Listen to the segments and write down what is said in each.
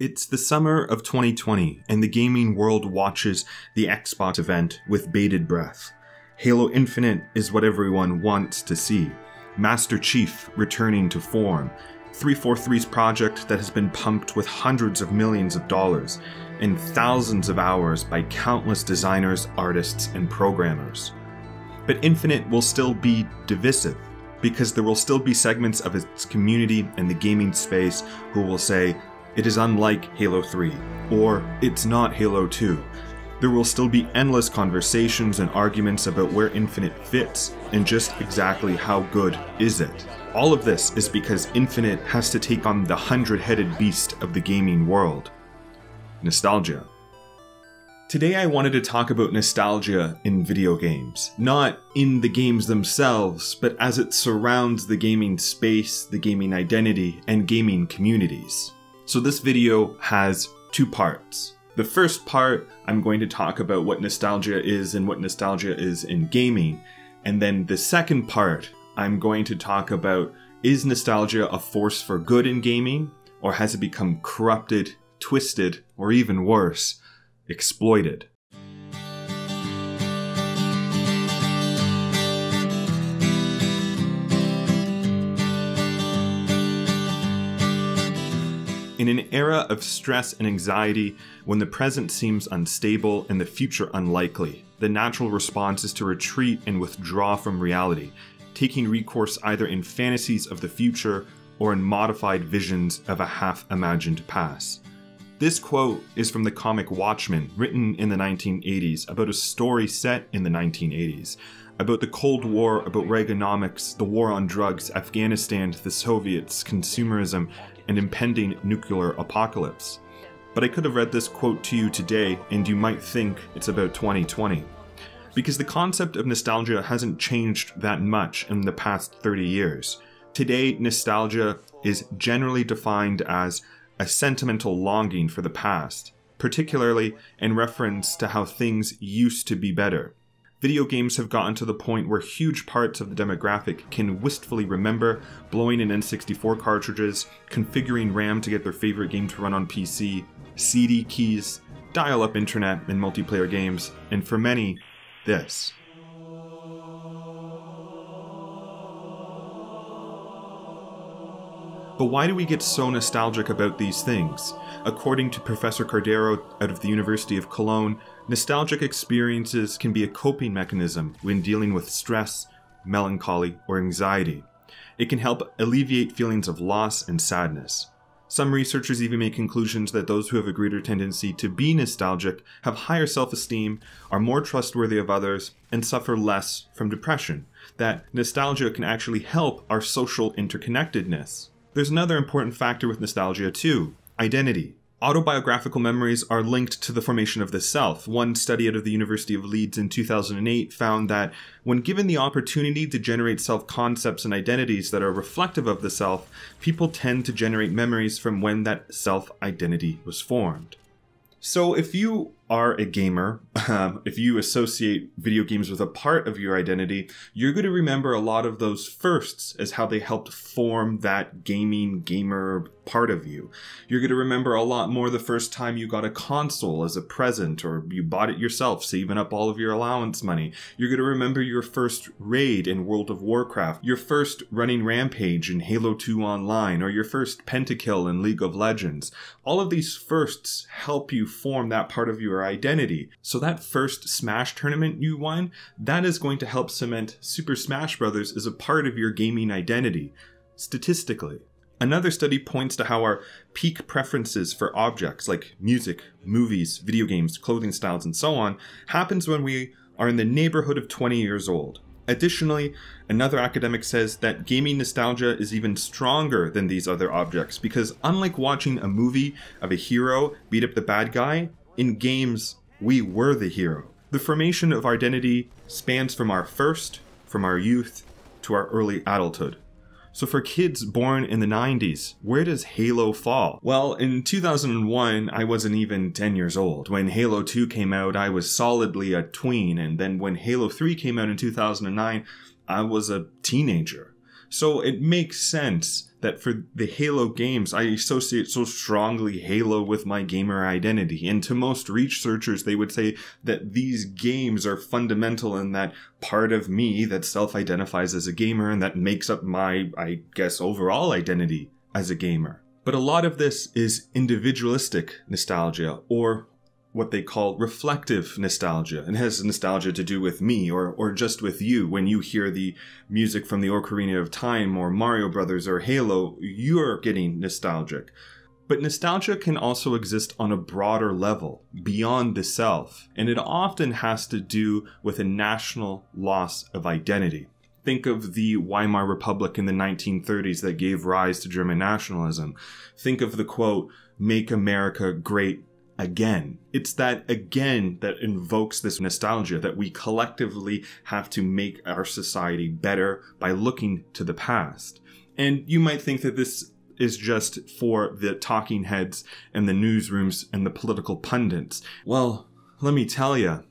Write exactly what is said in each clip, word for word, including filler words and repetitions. It's the summer of twenty twenty, and the gaming world watches the Xbox event with bated breath. Halo Infinite is what everyone wants to see. Master Chief returning to form. three forty-three's project that has been pumped with hundreds of millions of dollars and thousands of hours by countless designers, artists, and programmers. But Infinite will still be divisive, because there will still be segments of its community and the gaming space who will say, "It is unlike Halo three, or "It's not Halo two. There will still be endless conversations and arguments about where Infinite fits, and just exactly how good is it. All of this is because Infinite has to take on the hundred-headed beast of the gaming world. Nostalgia. Today I wanted to talk about nostalgia in video games. Not in the games themselves, but as it surrounds the gaming space, the gaming identity, and gaming communities. So this video has two parts. The first part, I'm going to talk about what nostalgia is and what nostalgia is in gaming. And then the second part, I'm going to talk about, is nostalgia a force for good in gaming? Or has it become corrupted, twisted, or even worse, exploited? In an era of stress and anxiety, when the present seems unstable and the future unlikely, the natural response is to retreat and withdraw from reality, taking recourse either in fantasies of the future or in modified visions of a half-imagined past. This quote is from the comic Watchmen, written in the nineteen eighties, about a story set in the nineteen eighties, about the Cold War, about Reaganomics, the war on drugs, Afghanistan, the Soviets, consumerism, and impending nuclear apocalypse. But I could have read this quote to you today, and you might think it's about twenty twenty. Because the concept of nostalgia hasn't changed that much in the past thirty years. Today, nostalgia is generally defined as a sentimental longing for the past, particularly in reference to how things used to be better. Video games have gotten to the point where huge parts of the demographic can wistfully remember blowing in N sixty-four cartridges, configuring RAM to get their favorite game to run on P C, C D keys, dial-up internet and multiplayer games, and for many, this. But why do we get so nostalgic about these things? According to Professor Cardero out of the University of Cologne, nostalgic experiences can be a coping mechanism when dealing with stress, melancholy, or anxiety. It can help alleviate feelings of loss and sadness. Some researchers even make conclusions that those who have a greater tendency to be nostalgic have higher self-esteem, are more trustworthy of others, and suffer less from depression. That nostalgia can actually help our social interconnectedness. There's another important factor with nostalgia too, identity. Autobiographical memories are linked to the formation of the self. One study out of the University of Leeds in two thousand eight found that when given the opportunity to generate self-concepts and identities that are reflective of the self, people tend to generate memories from when that self-identity was formed. So if you are a gamer, um, if you associate video games with a part of your identity, you're going to remember a lot of those firsts as how they helped form that gaming gamer part of you. You're going to remember a lot more the first time you got a console as a present, or you bought it yourself, saving up all of your allowance money. You're going to remember your first raid in World of Warcraft, your first running rampage in Halo two Online, or your first pentakill in League of Legends. All of these firsts help you form that part of your identity. So that first Smash tournament you won, that is going to help cement Super Smash Bros. As a part of your gaming identity, statistically. Another study points to how our peak preferences for objects like music, movies, video games, clothing styles, and so on happens when we are in the neighborhood of twenty years old. Additionally, another academic says that gaming nostalgia is even stronger than these other objects because unlike watching a movie of a hero beat up the bad guy, in games, we were the hero. The formation of our identity spans from our first, from our youth, to our early adulthood. So for kids born in the nineties, where does Halo fall? Well, in two thousand one, I wasn't even ten years old. When Halo two came out, I was solidly a tween, and then when Halo three came out in two thousand nine, I was a teenager. So it makes sense that for the Halo games, I associate so strongly Halo with my gamer identity. And to most researchers, they would say that these games are fundamental in that part of me that self-identifies as a gamer and that makes up my, I guess, overall identity as a gamer. But a lot of this is individualistic nostalgia, or what they call reflective nostalgia, and has nostalgia to do with me or or just with you. When you hear the music from the Ocarina of Time or Mario Brothers or Halo, you're getting nostalgic. But nostalgia can also exist on a broader level, beyond the self, and it often has to do with a national loss of identity. Think of the Weimar Republic in the nineteen thirties that gave rise to German nationalism. Think of the quote, "Make America great again." It's that again that invokes this nostalgia that we collectively have to make our society better by looking to the past. And you might think that this is just for the talking heads and the newsrooms and the political pundits. Well, let me tell you,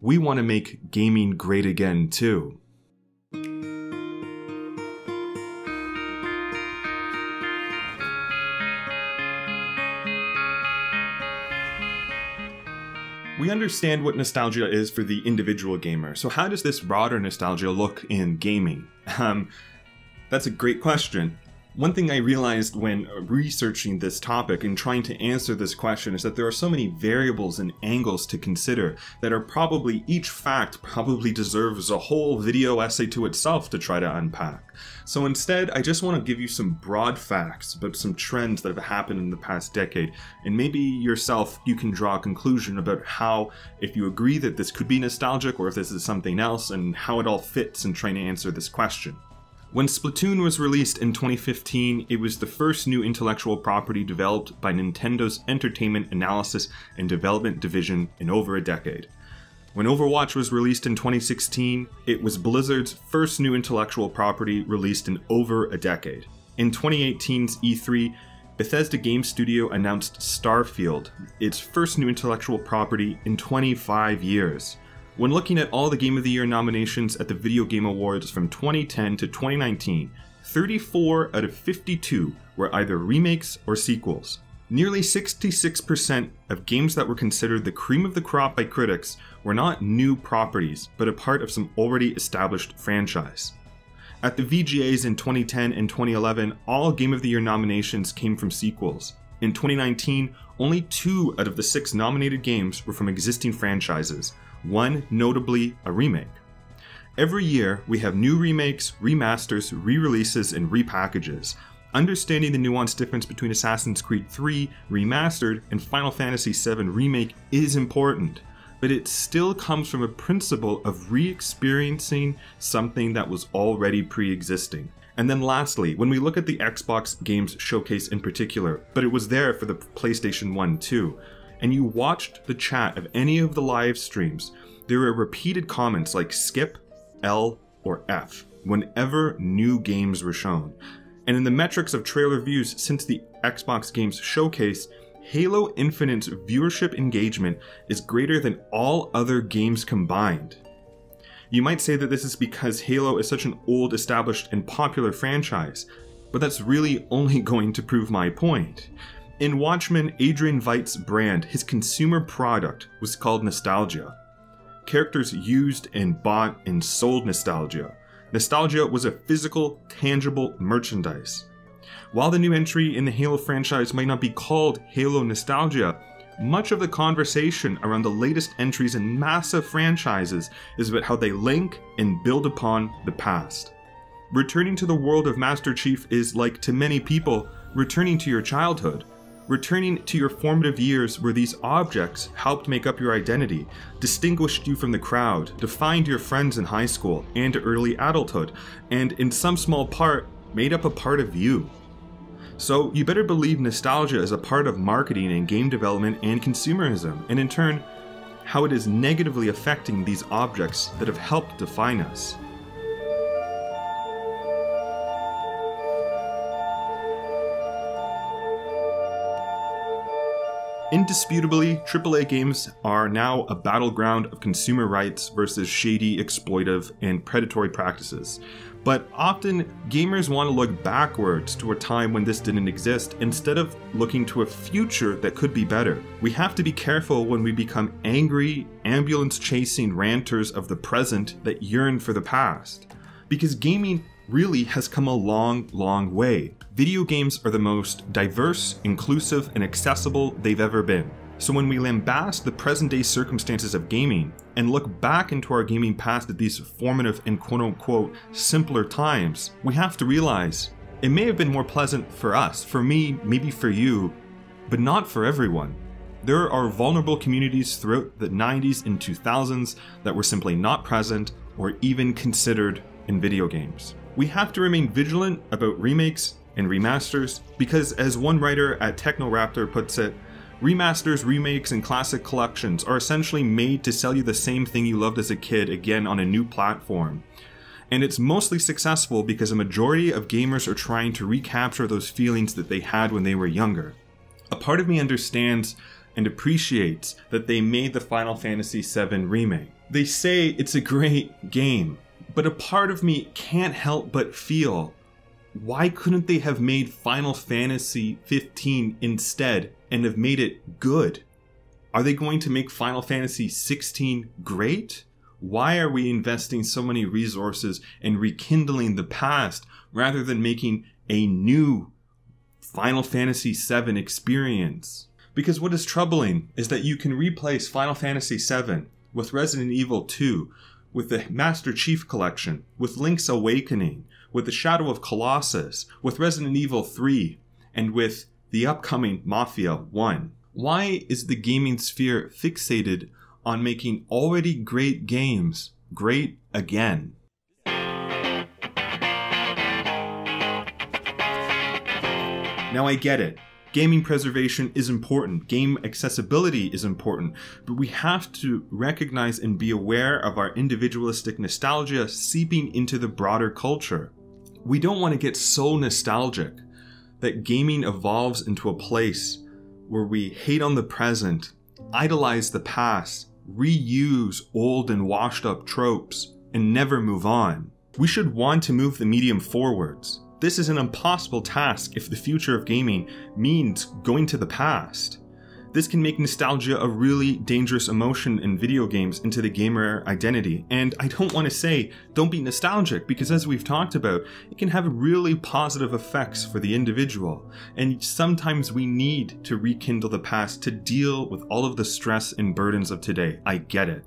we want to make gaming great again too. We understand what nostalgia is for the individual gamer, so how does this broader nostalgia look in gaming? Um, that's a great question. One thing I realized when researching this topic and trying to answer this question is that there are so many variables and angles to consider that are probably, each fact probably deserves a whole video essay to itself to try to unpack. So instead, I just want to give you some broad facts about some trends that have happened in the past decade, and maybe yourself, you can draw a conclusion about how, if you agree that this could be nostalgic or if this is something else, and how it all fits in trying to answer this question. When Splatoon was released in twenty fifteen, it was the first new intellectual property developed by Nintendo's Entertainment Analysis and Development Division in over a decade. When Overwatch was released in twenty sixteen, it was Blizzard's first new intellectual property released in over a decade. In twenty eighteen's E three, Bethesda Game Studio announced Starfield, its first new intellectual property in twenty-five years. When looking at all the Game of the Year nominations at the Video Game Awards from twenty ten to twenty nineteen, thirty-four out of fifty-two were either remakes or sequels. Nearly sixty-six percent of games that were considered the cream of the crop by critics were not new properties, but a part of some already established franchise. At the V G As in twenty ten and twenty eleven, all Game of the Year nominations came from sequels. In twenty nineteen, only two out of the six nominated games were from existing franchises, one notably a remake. Every year, we have new remakes, remasters, re-releases, and repackages. Understanding the nuanced difference between Assassin's Creed three Remastered and Final Fantasy seven Remake is important, but it still comes from a principle of re-experiencing something that was already pre-existing. And then lastly, when we look at the Xbox Games Showcase in particular, but it was there for the PlayStation one too, and you watched the chat of any of the live streams, there are repeated comments like skip, L, or F whenever new games were shown. And in the metrics of trailer views since the Xbox Games Showcase, Halo Infinite's viewership engagement is greater than all other games combined. You might say that this is because Halo is such an old, established, and popular franchise, but that's really only going to prove my point. In Watchmen, Adrian Veidt's brand, his consumer product, was called nostalgia. Characters used and bought and sold nostalgia. Nostalgia was a physical, tangible merchandise. While the new entry in the Halo franchise might not be called Halo nostalgia, much of the conversation around the latest entries in massive franchises is about how they link and build upon the past. Returning to the world of Master Chief is, like to many people, returning to your childhood. Returning to your formative years where these objects helped make up your identity, distinguished you from the crowd, defined your friends in high school and early adulthood, and in some small part, made up a part of you. So you better believe nostalgia is a part of marketing and game development and consumerism, and in turn, how it is negatively affecting these objects that have helped define us. Indisputably, triple A games are now a battleground of consumer rights versus shady, exploitive, and predatory practices. But often, gamers want to look backwards to a time when this didn't exist instead of looking to a future that could be better. We have to be careful when we become angry, ambulance-chasing ranters of the present that yearn for the past. Because gaming really has come a long, long way. Video games are the most diverse, inclusive, and accessible they've ever been. So when we lambaste the present-day circumstances of gaming, and look back into our gaming past at these formative and quote-unquote simpler times, we have to realize it may have been more pleasant for us, for me, maybe for you, but not for everyone. There are vulnerable communities throughout the nineties and two thousands that were simply not present or even considered in video games. We have to remain vigilant about remakes and remasters because, as one writer at Technoraptor puts it, remasters, remakes, and classic collections are essentially made to sell you the same thing you loved as a kid again on a new platform. And it's mostly successful because a majority of gamers are trying to recapture those feelings that they had when they were younger. A part of me understands and appreciates that they made the Final Fantasy seven Remake. They say it's a great game, but a part of me can't help but feel, why couldn't they have made Final Fantasy fifteen instead and have made it good? Are they going to make Final Fantasy sixteen great? Why are we investing so many resources in rekindling the past rather than making a new Final Fantasy seven experience? Because what is troubling is that you can replace Final Fantasy seven with Resident Evil two, with the Master Chief Collection, with Link's Awakening, with the Shadow of Colossus, with Resident Evil three, and with the upcoming Mafia one. Why is the gaming sphere fixated on making already great games great again? Now I get it. Gaming preservation is important, game accessibility is important, but we have to recognize and be aware of our individualistic nostalgia seeping into the broader culture. We don't want to get so nostalgic that gaming evolves into a place where we hate on the present, idolize the past, reuse old and washed up tropes, and never move on. We should want to move the medium forwards. This is an impossible task if the future of gaming means going to the past. This can make nostalgia a really dangerous emotion in video games into the gamer identity. And I don't want to say don't be nostalgic because, as we've talked about, it can have really positive effects for the individual. And sometimes we need to rekindle the past to deal with all of the stress and burdens of today. I get it.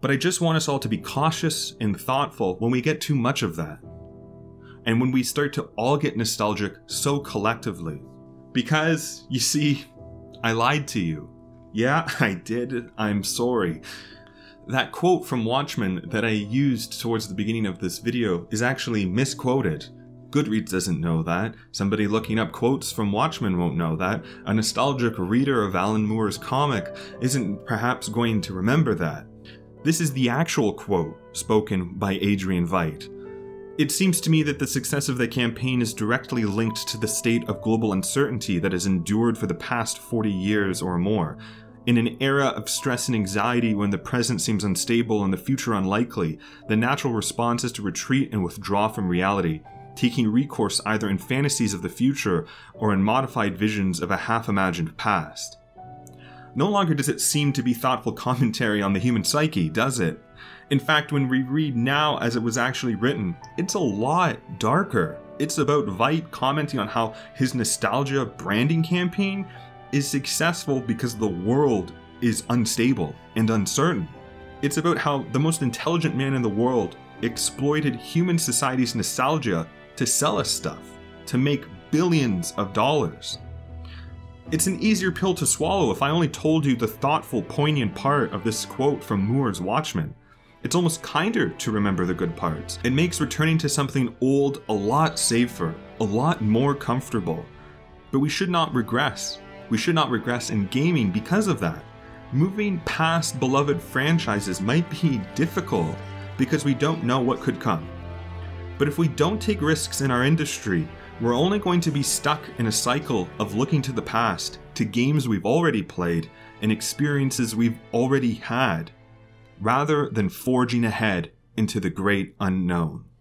But I just want us all to be cautious and thoughtful when we get too much of that. And when we start to all get nostalgic so collectively. Because, you see, I lied to you. Yeah, I did. I'm sorry. That quote from Watchmen that I used towards the beginning of this video is actually misquoted. Goodreads doesn't know that. Somebody looking up quotes from Watchmen won't know that. A nostalgic reader of Alan Moore's comic isn't perhaps going to remember that. This is the actual quote spoken by Adrian Veidt. It seems to me that the success of the campaign is directly linked to the state of global uncertainty that has endured for the past forty years or more. In an era of stress and anxiety when the present seems unstable and the future unlikely, the natural response is to retreat and withdraw from reality, taking recourse either in fantasies of the future or in modified visions of a half-imagined past. No longer does it seem to be thoughtful commentary on the human psyche, does it? In fact, when we read now as it was actually written, it's a lot darker. It's about Veidt commenting on how his nostalgia branding campaign is successful because the world is unstable and uncertain. It's about how the most intelligent man in the world exploited human society's nostalgia to sell us stuff, to make billions of dollars. It's an easier pill to swallow if I only told you the thoughtful, poignant part of this quote from Moore's Watchmen. It's almost kinder to remember the good parts. It makes returning to something old a lot safer, a lot more comfortable. But we should not regress. We should not regress in gaming because of that. Moving past beloved franchises might be difficult because we don't know what could come. But if we don't take risks in our industry, we're only going to be stuck in a cycle of looking to the past, to games we've already played and experiences we've already had, rather than forging ahead into the great unknown.